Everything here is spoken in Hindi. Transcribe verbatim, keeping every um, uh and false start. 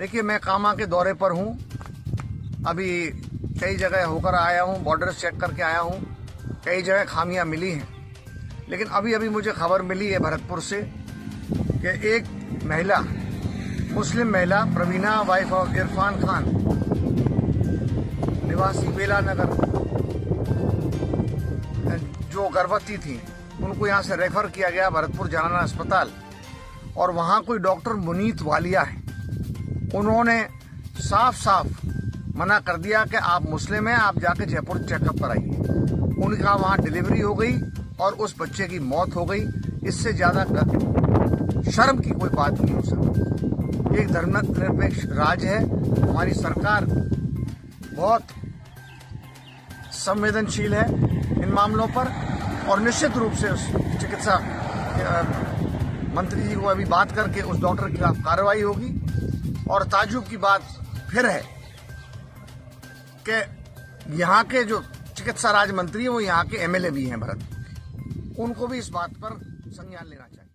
देखिए, मैं कामा के दौरे पर हूँ, अभी कई जगह होकर आया हूँ, बॉर्डर चेक करके आया हूँ, कई जगह खामियाँ मिली हैं। लेकिन अभी अभी मुझे खबर मिली है भरतपुर से कि एक महिला, मुस्लिम महिला प्रवीना वाइफ ऑफ अकीरफान खान, निवासी बेला नगर, जो गर्भवती थी, उनको यहाँ से रेफर किया गया भरतपुर जनाना अस्पताल। और वहाँ कोई डॉक्टर मुनीत वालिया है, उन्होंने साफ साफ मना कर दिया कि आप मुस्लिम हैं, आप जाके जयपुर चेकअप कराइए। उनका वहाँ डिलीवरी हो गई और उस बच्चे की मौत हो गई। इससे ज्यादा शर्म की कोई बात नहीं हो सकती। एक धर्मनिरपेक्ष राज है, हमारी सरकार बहुत संवेदनशील है इन मामलों पर। और निश्चित रूप से उस चिकित्सा मंत्री जी को अभी बात करके उस डॉक्टर के खिलाफ कार्रवाई होगी। और ताज्जुब की बात फिर है कि यहाँ के जो चिकित्सा राज्य मंत्री हैं, वो यहाँ के एम एल ए भी हैं भरतपुर, उनको भी इस बात पर संज्ञान लेना चाहिए।